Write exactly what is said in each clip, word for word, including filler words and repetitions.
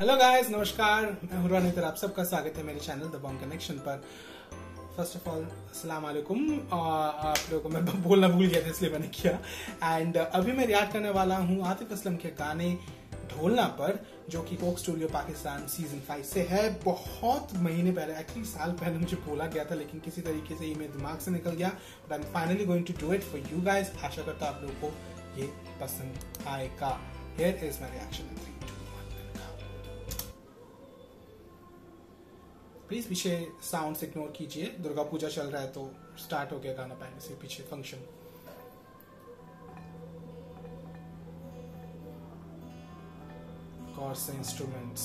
Hello guys, नमस्कार। मैं हूं रोनित और आप सबका स्वागत है मेरे चैनल द बॉन्ग कनेक्शन पर। फर्स्ट ऑफ ऑल अस्सलाम वालेकुम। आप लोगों को मैं बोलना भूल गया था इसलिए मैंने किया। एंड अभी मैं रिएक्ट करने वाला हूं आतिफ असलम के गाने ढोलना पर, जो कि Coke Studio Pakistan season five से है। बहुत महीने पहले, एक्चुअली साल पहले मुझे बोला गया था, लेकिन किसी तरीके से ये मेरे दिमाग से निकल गया। But I am finally going to do it for you guys. आशा करता हूं आप लोगों को ये पसंद आएगा। Here is my reaction in three, two, one, please पीछे साउंड से इग्नोर कीजिए। दुर्गा पूजा चल रहा है तो स्टार्ट हो गया गाना पहले से, पीछे फंक्शन। कोर्स इंस्ट्रूमेंट्स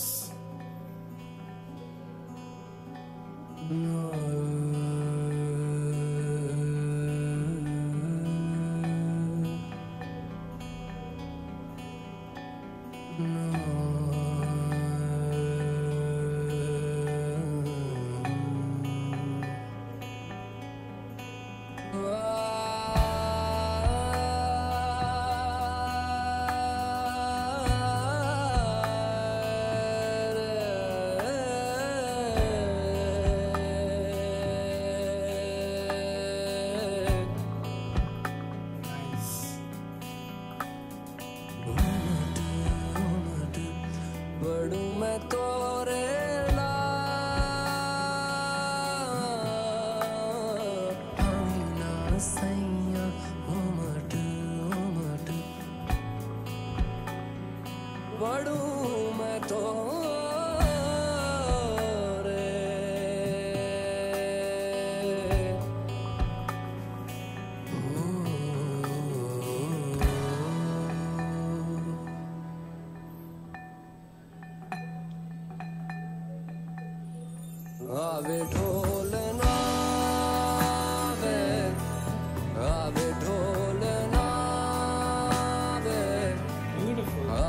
आवे ढोलना वे, आवे ढोलना वे,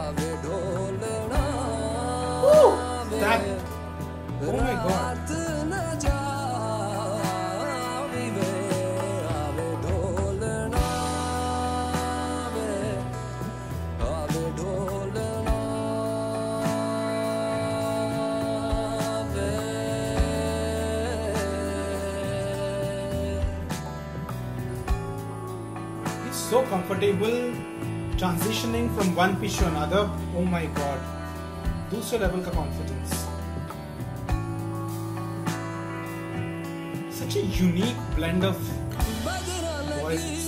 आवे ढोलना वे, रात न जावी वे, आवे ढोलना वे, आवे ढोलना वे। So comfortable transitioning from one pitch to another. Oh my God, दूसरे level का confidence. Such a unique blend of voice.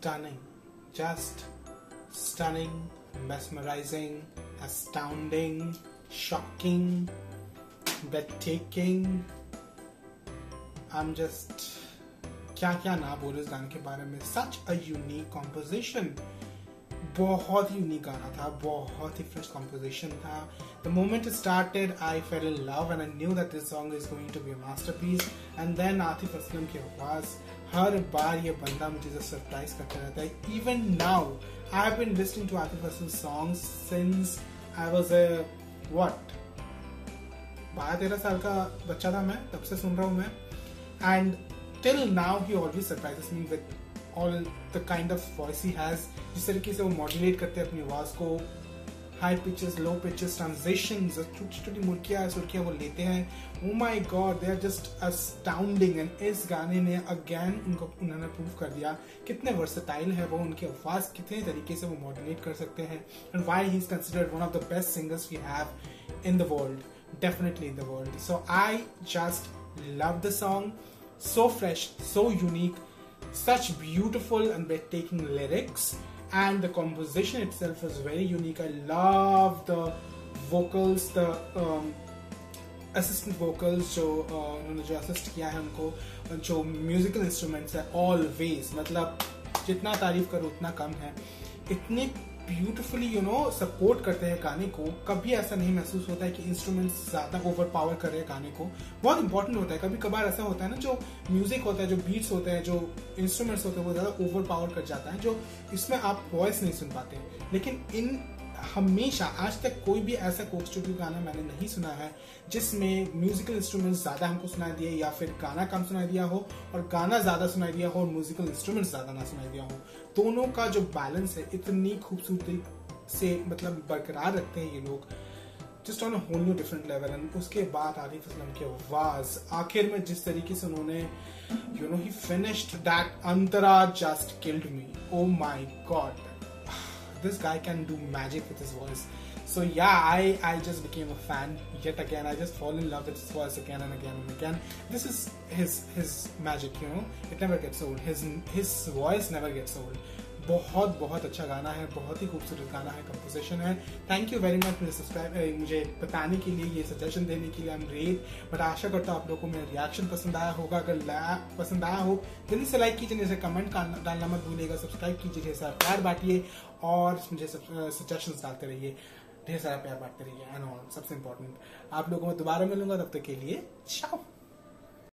Stunning, just stunning, mesmerizing, astounding, shocking, breathtaking. I'm just क्या क्या ना बोले इस गाने के बारे में. Such a unique composition. बहुत ही यूनिक गाना था, बहुत ही fresh composition था. The moment it started, I fell in love and I knew that this song is going to be a masterpiece. And then Atif Aslam के आवाज़, हर बार ये बंदा मुझे जो सरप्राइज करता रहता है. Even now, I have been listening to Atif Aslam songs since I was a what? बारह तेरह साल का बच्चा था मैं, तब से सुन रहा हूँ मैं. And till now, he always surprises me with all the kind of voice he has. जिस तरीके से वो modulate करते हैं अपनी आवाज़ को, high pitches, low pitches, transitions, छोटी छोटी मुर्कियाँ सुर्खियाँ वो लेते हैं। Oh my God, they are just astounding. And इस गाने ने अगेन उनको उन्होंने प्रूव कर दिया कितने वर्सेटाइल है वो, उनकी आवाज़ कितने तरीके से वो मॉड्यूलेट कर सकते हैं। And why he is considered one of the best singers we have in the world, definitely in the world. So I just love the song, so fresh, so unique, such beautiful and breathtaking lyrics, and the composition itself is very unique. I love the vocals, the um, assistant vocals जो उन्होंने uh, जो assist किया है उनको, जो musical instruments है, always मतलब जितना तारीफ करो उतना कम है, इतने ब्यूटिफुली यू नो सपोर्ट करते हैं गाने को। कभी ऐसा नहीं महसूस होता है कि इंस्ट्रूमेंट्स ज़्यादा ओवर पावर कर रहे हैं गाने को, बहुत इंपॉर्टेंट होता है। कभी कभार ऐसा होता है ना, जो म्यूजिक होता है, जो बीट्स होते हैं, जो इंस्ट्रूमेंट्स होते हैं, वो ज़्यादा ओवर पावर कर जाता है, जो इसमें आप वॉइस नहीं सुन पाते। लेकिन इन हमेशा आज तक कोई भी ऐसा कोक स्टूडियो गाना मैंने नहीं सुना है जिसमें म्यूजिकल इंस्ट्रूमेंट्स ज़्यादा हमको सुनाई दिए, या फिर गाना कम सुनाई दिया हो और गाना ज़्यादा सुनाई दिया हो और म्यूजिकल इंस्ट्रूमेंट्स ज़्यादा ना सुनाई दिया हो। दोनों का जो बैलेंस है इतनी खूबसूरती से मतलब बरकरार रखते हैं ये लोग, just on a whole new different level. And उसके बाद आतिफ असलम की आवाज़, आखिर में जिस तरीके से उन्होंने you know he finished that, अंतरा just killed me. Oh my God, this guy can do magic with his voice. So yeah, I, I just became a fan yet again. I just fall in love with his voice again and again and again. This is his his magic, you know. It never gets old. His his voice never gets old. बहुत बहुत अच्छा गाना है, बहुत ही खूबसूरत गाना है, composition है। थैंक यू वेरी मच मुझे सब्सक्राइब मुझे बताने के लिए, ये सजेशन देने के लिए। आई एम ग्रेट, बट आशा करता हूँ आप लोगों को मेरा रिएक्शन पसंद आया होगा। अगर पसंद आया हो जल्दी से लाइक कीजिए, जैसे कमेंट डालना मत भूलिएगा, सब्सक्राइब कीजिए, ढेर सारा प्यार बांटिए और मुझे सजेशन डालते रहिए, ढेर सारा प्यार बांटते रहिए। एंड सबसे इम्पोर्टेंट, आप लोगों को दोबारा मिलूंगा, तब तक के लिए चाओ।